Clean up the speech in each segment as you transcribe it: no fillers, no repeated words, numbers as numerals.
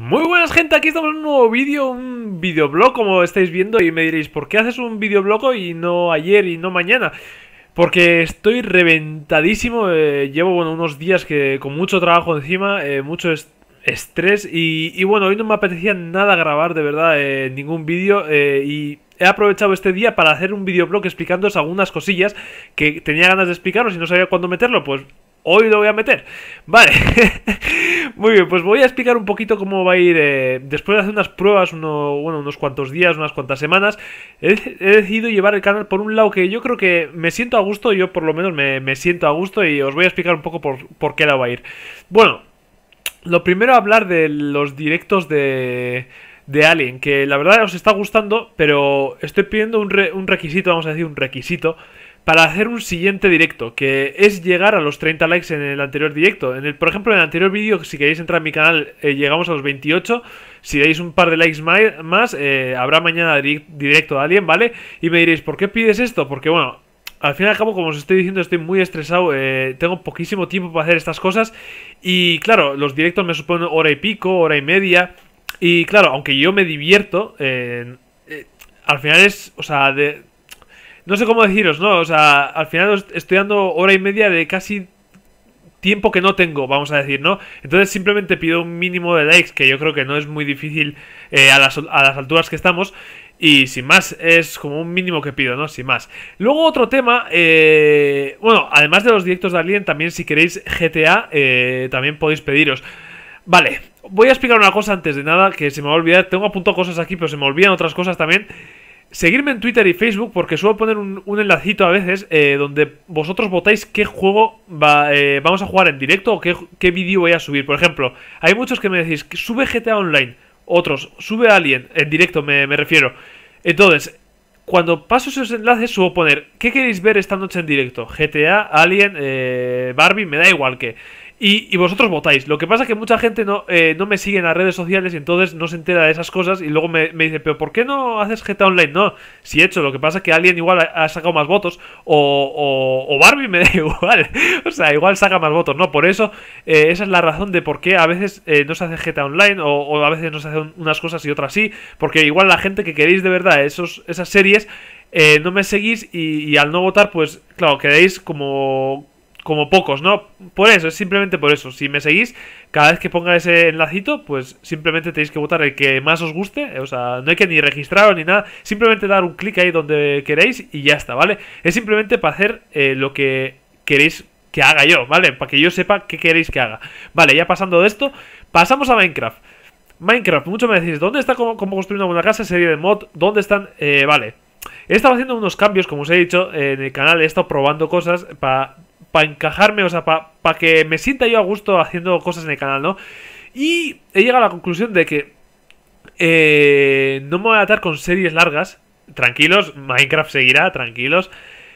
Muy buenas, gente, aquí estamos en un nuevo vídeo, un videoblog como estáis viendo. Y me diréis, ¿por qué haces un videoblog y no ayer y no mañana? Porque estoy reventadísimo, llevo unos días que con mucho trabajo encima, mucho estrés y bueno, hoy no me apetecía nada grabar de verdad ningún vídeo y he aprovechado este día para hacer un videoblog explicándoos algunas cosillas que tenía ganas de explicaros y no sabía cuándo meterlo, pues hoy lo voy a meter. Vale. Muy bien, pues voy a explicar un poquito cómo va a ir. Después de hacer unas pruebas, unos cuantos días, unas cuantas semanas, he decidido llevar el canal por un lado que yo creo que me siento a gusto. Yo por lo menos me siento a gusto y os voy a explicar un poco por qué lado va a ir. Bueno, lo primero, hablar de los directos de Alien, que la verdad os está gustando, pero estoy pidiendo un requisito, vamos a decir un requisito, para hacer un siguiente directo, que es llegar a los 30 likes en el anterior directo. Por ejemplo, en el anterior vídeo, si queréis entrar a mi canal, llegamos a los 28. Si dais un par de likes más, habrá mañana directo de Alien, ¿vale? Y me diréis, ¿por qué pides esto? Porque, bueno, al fin y al cabo, como os estoy diciendo, estoy muy estresado, tengo poquísimo tiempo para hacer estas cosas. Y, claro, los directos me suponen hora y pico, hora y media. Y, claro, aunque yo me divierto, al final es, o sea, no sé cómo deciros, ¿no? O sea, al final os estoy dando hora y media de casi tiempo que no tengo, vamos a decir, ¿no? Entonces simplemente pido un mínimo de likes, que yo creo que no es muy difícil a las alturas que estamos. Y sin más, es como un mínimo que pido, ¿no? Sin más. Luego otro tema, bueno, además de los directos de Alien, también si queréis GTA, también podéis pediros. Vale, voy a explicar una cosa antes de nada, que se me va a olvidar. Tengo apuntado cosas aquí, pero se me olvidan otras cosas también. Seguirme en Twitter y Facebook, porque suelo poner un enlacito a veces donde vosotros votáis qué juego vamos a jugar en directo o qué vídeo voy a subir. Por ejemplo, hay muchos que me decís, sube GTA Online, otros, sube Alien, en directo me refiero. Entonces, cuando paso esos enlaces suelo poner, ¿qué queréis ver esta noche en directo? GTA, Alien, Barbie, me da igual que... Y vosotros votáis. Lo que pasa es que mucha gente no me sigue en las redes sociales y entonces no se entera de esas cosas. Y luego me dice, ¿pero por qué no haces GTA Online? No, sí he hecho. Lo que pasa es que Alien igual ha sacado más votos. O Barbie, me da igual. O sea, igual saca más votos, ¿no? Por eso, esa es la razón de por qué a veces no se hace GTA Online. O a veces no se hacen unas cosas y otras sí. Porque igual la gente que queréis de verdad esas series, no me seguís. Y al no votar, pues claro, quedáis como pocos, ¿no? Por eso, es simplemente por eso. Si me seguís, cada vez que ponga ese enlacito, pues simplemente tenéis que votar el que más os guste. O sea, no hay que ni registraros ni nada. Simplemente dar un clic ahí donde queréis y ya está, ¿vale? Es simplemente para hacer lo que queréis que haga yo, ¿vale? Para que yo sepa qué queréis que haga. Vale, ya pasando de esto, pasamos a Minecraft. Minecraft, muchos me decís, ¿dónde está cómo construir una buena casa? Serie de mod, ¿dónde están? Vale. He estado haciendo unos cambios, como os he dicho, en el canal. He estado probando cosas para encajarme, o sea, para que me sienta yo a gusto haciendo cosas en el canal, ¿no? Y he llegado a la conclusión de que no me voy a atar con series largas. Tranquilos, Minecraft seguirá, tranquilos.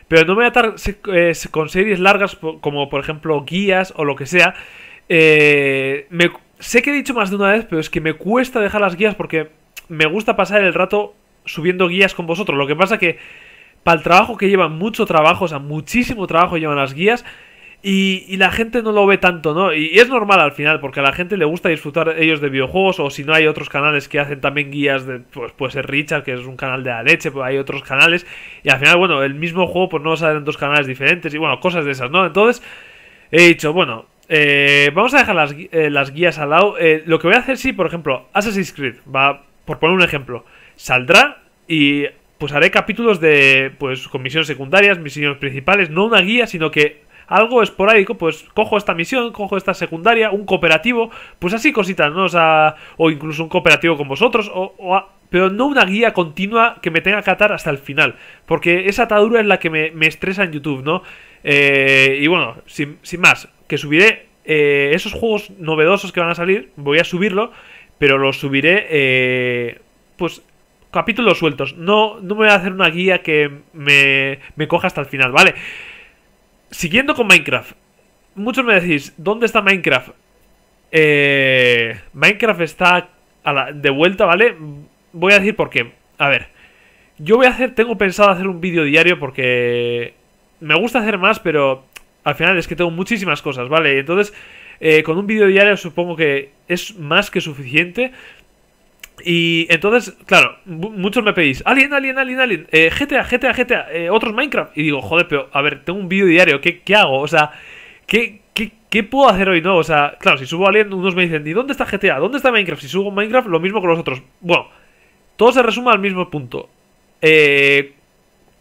Pero no me voy a atar con series largas como, por ejemplo, guías o lo que sea. Sé que he dicho más de una vez, pero es que me cuesta dejar las guías porque me gusta pasar el rato subiendo guías con vosotros. Lo que pasa que para el trabajo que llevan, mucho trabajo, o sea, muchísimo trabajo llevan las guías y la gente no lo ve tanto, ¿no? Y es normal al final, porque a la gente le gusta disfrutar ellos de videojuegos, o si no hay otros canales que hacen también guías de, pues puede ser Richard, que es un canal de la leche, pues hay otros canales, y al final, bueno, el mismo juego pues no salen dos canales diferentes, y bueno, cosas de esas, ¿no? Entonces, he dicho, bueno, vamos a dejar las guías al lado. Lo que voy a hacer, sí, por ejemplo, Assasin's Creed, por poner un ejemplo, saldrá y... pues haré capítulos con misiones secundarias, misiones principales, no una guía, sino que algo esporádico, pues cojo esta misión, cojo esta secundaria, un cooperativo, pues así cositas, ¿no? O sea, o incluso un cooperativo con vosotros, pero no una guía continua que me tenga que atar hasta el final, porque esa atadura es la que me estresa en YouTube, ¿no? Y bueno, sin más, que subiré esos juegos novedosos que van a salir, voy a subirlo, pero los subiré, pues... capítulos sueltos, no me voy a hacer una guía que me coja hasta el final, ¿vale? Siguiendo con Minecraft. Muchos me decís, ¿dónde está Minecraft? Minecraft está de vuelta, ¿vale? Voy a decir por qué. A ver, yo tengo pensado hacer un vídeo diario porque me gusta hacer más, pero al final es que tengo muchísimas cosas, ¿vale? Entonces, Con un vídeo diario supongo que es más que suficiente. Y entonces, claro, muchos me pedís Alien, GTA, otros Minecraft. Y digo, joder, pero a ver, tengo un vídeo diario, ¿qué hago? O sea, ¿qué puedo hacer hoy? No, o sea, claro, si subo Alien, unos me dicen, ¿y dónde está GTA? ¿Dónde está Minecraft? Si subo Minecraft, lo mismo con los otros. Bueno, todo se resume al mismo punto.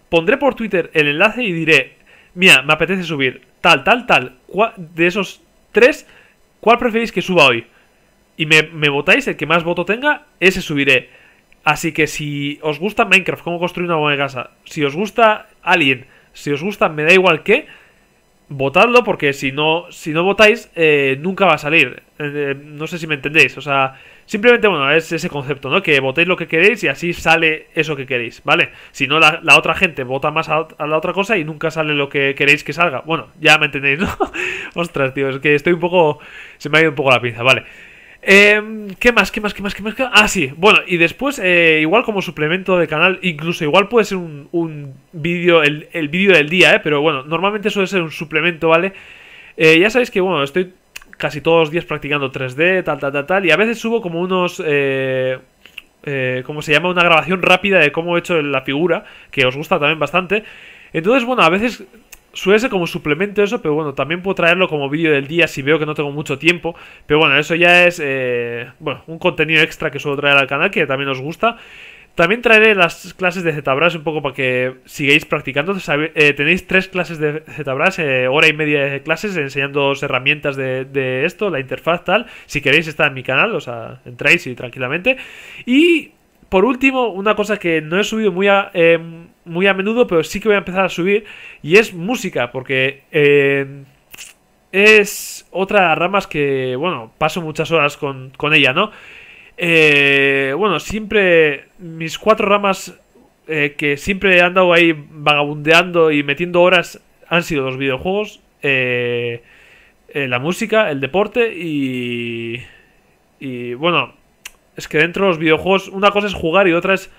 Pondré por Twitter el enlace y diré, mira, me apetece subir tal, de esos tres, ¿cuál preferís que suba hoy? Y me votáis, el que más voto tenga, ese subiré. Así que si os gusta Minecraft, cómo construir una buena casa, si os gusta Alien, si os gusta me da igual qué, votadlo, porque si no votáis, nunca va a salir. No sé si me entendéis. O sea, simplemente, bueno, es ese concepto, ¿no? Que votéis lo que queréis y así sale eso que queréis, ¿vale? Si no, la otra gente vota más a la otra cosa y nunca sale lo que queréis que salga. Bueno, ya me entendéis, ¿no? Ostras, tío, es que estoy un poco... se me ha ido un poco la pinza, ¿vale? ¿Qué más? Ah, sí, bueno, y después, igual como suplemento de canal, incluso igual puede ser un vídeo, el vídeo del día, pero bueno, normalmente suele ser un suplemento, ¿vale? Ya sabéis que, bueno, estoy casi todos los días practicando 3D, tal, y a veces subo como unos, ¿cómo se llama? Una grabación rápida de cómo he hecho la figura, que os gusta también bastante. Entonces, bueno, a veces... suele ser como suplemento eso, pero bueno, también puedo traerlo como vídeo del día si veo que no tengo mucho tiempo. Pero bueno, eso ya es, bueno, un contenido extra que suelo traer al canal, que también os gusta. También traeré las clases de ZBrush un poco para que sigáis practicando. Tenéis 3 clases de ZBrush, hora y media de clases, enseñándoos herramientas de esto, la interfaz, tal. Si queréis está en mi canal, o sea, entráis y tranquilamente. Y... por último, una cosa que no he subido muy a menudo, pero sí que voy a empezar a subir, y es música, porque es otra rama que, bueno, paso muchas horas con ella, ¿no? Bueno, siempre mis 4 ramas que siempre he andado ahí vagabundeando y metiendo horas han sido los videojuegos, la música, el deporte y bueno... es que dentro de los videojuegos una cosa es jugar y otra es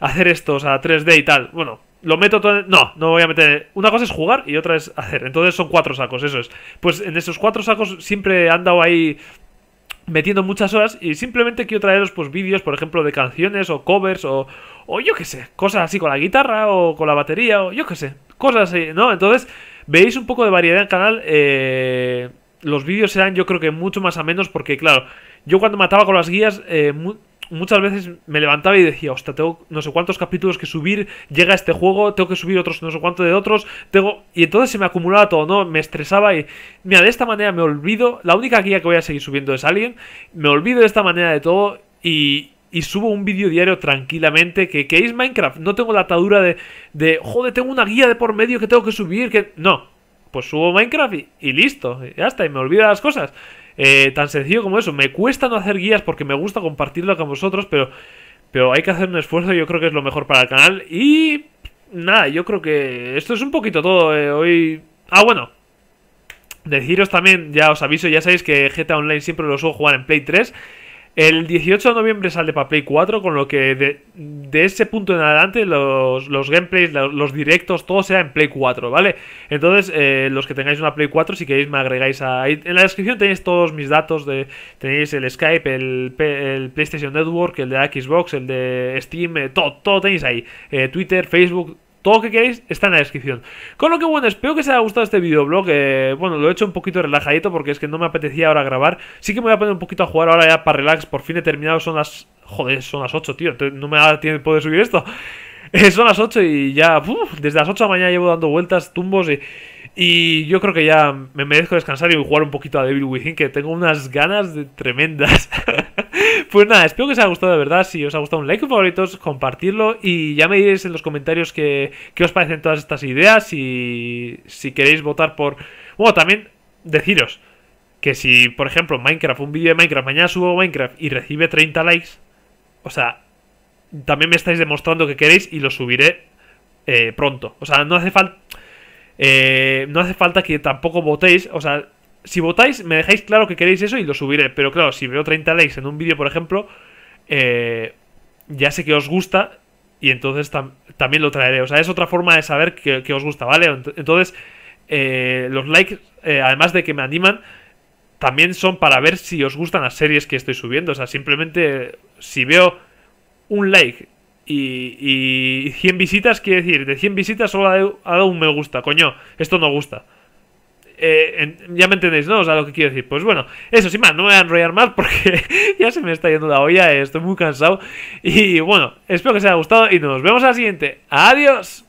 hacer esto, o sea, 3D y tal. Bueno, lo meto todo en... no voy a meter... una cosa es jugar y otra es hacer. Entonces son 4 sacos, eso es. Pues en esos 4 sacos siempre he andado ahí metiendo muchas horas y simplemente quiero traeros pues vídeos, por ejemplo, de canciones o covers o yo qué sé, cosas así con la guitarra o con la batería o yo qué sé, cosas así, ¿no? Entonces veis un poco de variedad en el canal. Los vídeos serán, yo creo que mucho más a menos, porque claro, yo cuando me ataba con las guías muchas veces me levantaba y decía, hostia, tengo no sé cuántos capítulos que subir, llega este juego, tengo que subir otros no sé cuántos de otros, tengo... y entonces se me acumulaba todo, ¿no? Me estresaba y... mira, de esta manera me olvido, la única guía que voy a seguir subiendo es Alien, me olvido de esta manera de todo y subo un vídeo diario tranquilamente, que es Minecraft, no tengo la atadura de joder, tengo una guía de por medio que tengo que subir, que... no. Pues subo Minecraft y listo, ya está, y me olvido de las cosas. Tan sencillo como eso. Me cuesta no hacer guías porque me gusta compartirlo con vosotros, pero hay que hacer un esfuerzo, yo creo que es lo mejor para el canal. Y nada, yo creo que esto es un poquito todo hoy. Ah, bueno, deciros también, ya os aviso, ya sabéis que GTA Online siempre lo suelo jugar en Play 3. El 18 de noviembre sale para Play 4, con lo que de ese punto en adelante los gameplays, los directos, todo sea en Play 4, ¿vale? Entonces, los que tengáis una Play 4, si queréis me agregáis ahí. En la descripción tenéis todos mis datos, tenéis el Skype, el PlayStation Network, el de la Xbox, el de Steam, todo tenéis ahí. Twitter, Facebook... todo lo que queréis está en la descripción. Con lo que bueno, espero que os haya gustado este videoblog. Bueno, lo he hecho un poquito relajadito porque es que no me apetecía ahora grabar. Sí que me voy a poner un poquito a jugar ahora ya para relax. Por fin he terminado, son las... joder, son las 8, tío. No me da tiempo de subir esto. Son las 8 y ya... desde las 8 de la mañana llevo dando vueltas, tumbos y yo creo que ya me merezco descansar y jugar un poquito a Devil Within, que tengo unas ganas tremendas. Pues nada, espero que os haya gustado de verdad. Si os ha gustado, un like, favoritos, compartirlo. Y ya me diréis en los comentarios qué os parecen todas estas ideas. Y si queréis votar por... bueno, también deciros que si, por ejemplo, Minecraft, un vídeo de Minecraft, mañana subo Minecraft y recibe 30 likes, o sea, también me estáis demostrando que queréis y lo subiré pronto. O sea, no hace falta que tampoco votéis. O sea, si votáis, me dejáis claro que queréis eso y lo subiré. Pero claro, si veo 30 likes en un vídeo, por ejemplo, ya sé que os gusta y entonces también lo traeré. O sea, es otra forma de saber que os gusta, ¿vale? Entonces, los likes, además de que me animan, también son para ver si os gustan las series que estoy subiendo. O sea, simplemente si veo un like y 100 visitas, quiere decir, de 100 visitas solo ha dado un me gusta. Coño, esto no gusta. Ya me entendéis, ¿no? O sea, lo que quiero decir. Pues bueno, eso, sin más, no me voy a enrollar más porque ya se me está yendo la olla, estoy muy cansado. Y bueno, espero que os haya gustado y nos vemos a la siguiente. ¡Adiós!